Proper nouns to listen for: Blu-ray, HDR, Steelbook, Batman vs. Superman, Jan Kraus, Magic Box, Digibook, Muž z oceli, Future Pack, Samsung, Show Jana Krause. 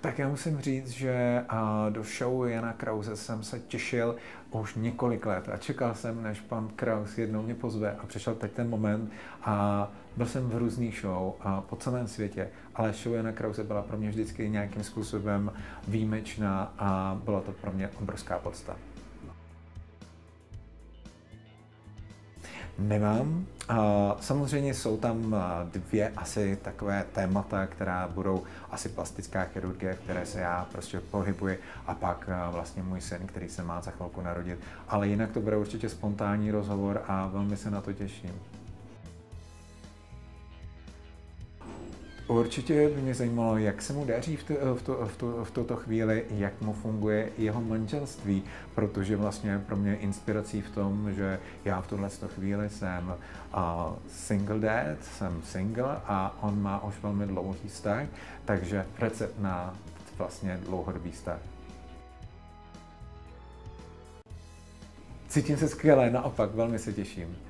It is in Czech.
Tak já musím říct, že do show Jana Krause jsem se těšil už několik let a čekal jsem, než pan Kraus jednou mě pozve, a přišel teď ten moment a byl jsem v různých show po celém světě, ale show Jana Krause byla pro mě vždycky nějakým způsobem výjimečná a byla to pro mě obrovská podsta. Nemám. Samozřejmě jsou tam dvě asi takové témata, která budou asi plastická chirurgie, které se já prostě pohybuji, a pak vlastně můj syn, který se má za chvilku narodit. Ale jinak to bude určitě spontánní rozhovor a velmi se na to těším. Určitě by mě zajímalo, jak se mu daří v tuto chvíli, jak mu funguje jeho manželství, protože vlastně pro mě je inspirací v tom, že já v tuhle chvíli jsem single dad, jsem single a on má už velmi dlouhý vztah, takže recept na vlastně dlouhodobý vztah. Cítím se skvěle, naopak, velmi se těším.